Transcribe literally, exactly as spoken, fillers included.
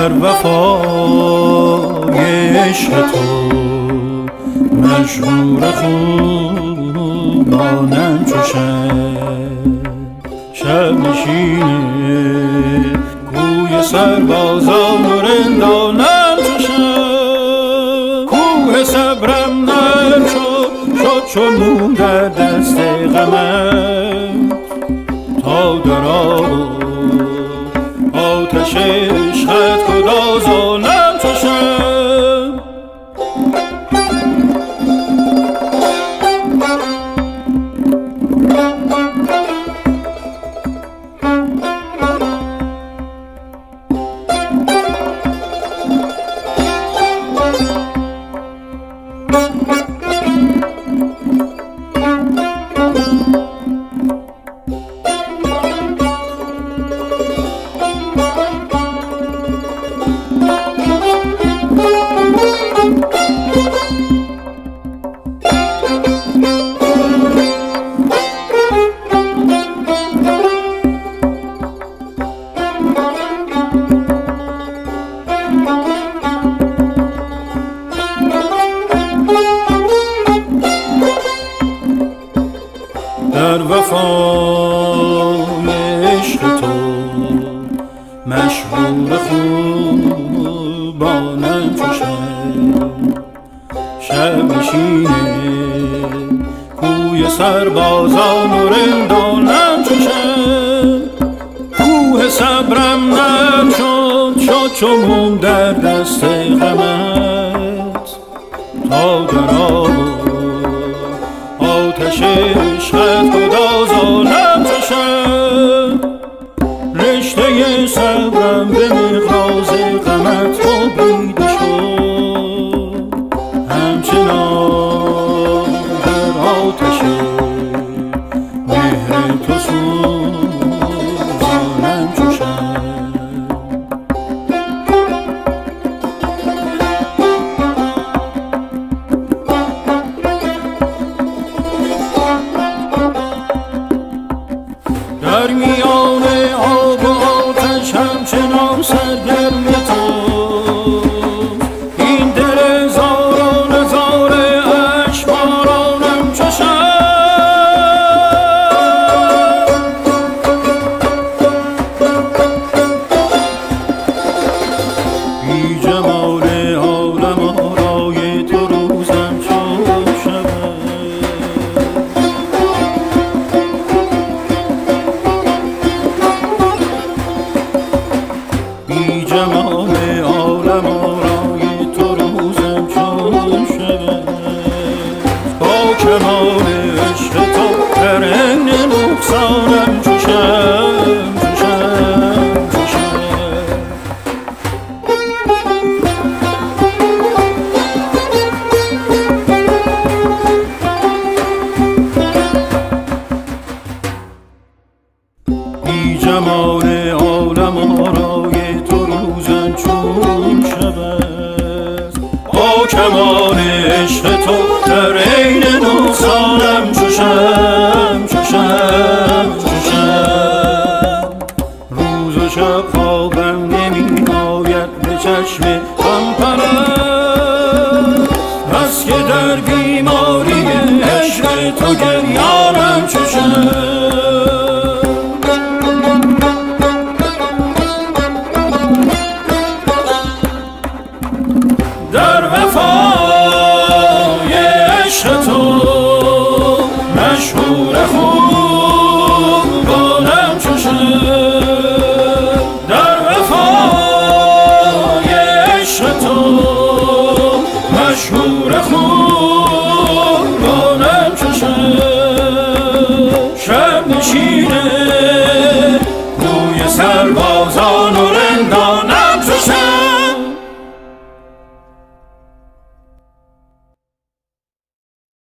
در وفای عشق تو مشهور خوبانم چو شب نشین کوی سربازان و رندانم چو شب کوه صبرم نرم شد شد چو مون در دست غمت تا در آب آتش عشقت گدازانم چو شب در وفای عشق تو مشهور خوبانم چو شب نشین کوی سربازان و رندانم چو شب کوه صبرم نرم شد شد چو موم در دست غمت تا در آب آتش عشقت گدازانم چو شب رشته صبرم به مغراض غمت ببریده شد همچنان در آتش مهر تو سوزانم چو شب در میان آب و آتش همچنان سرگرم تو این دل زاران زار اشک بارانم چو شب بی جمال عالم آرای تو روزم چو شب Come on.